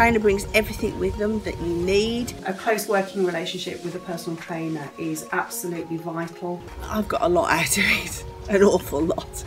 trainer brings everything with them that you need. A close working relationship with a personal trainer is absolutely vital. I've got a lot out of it, an awful lot.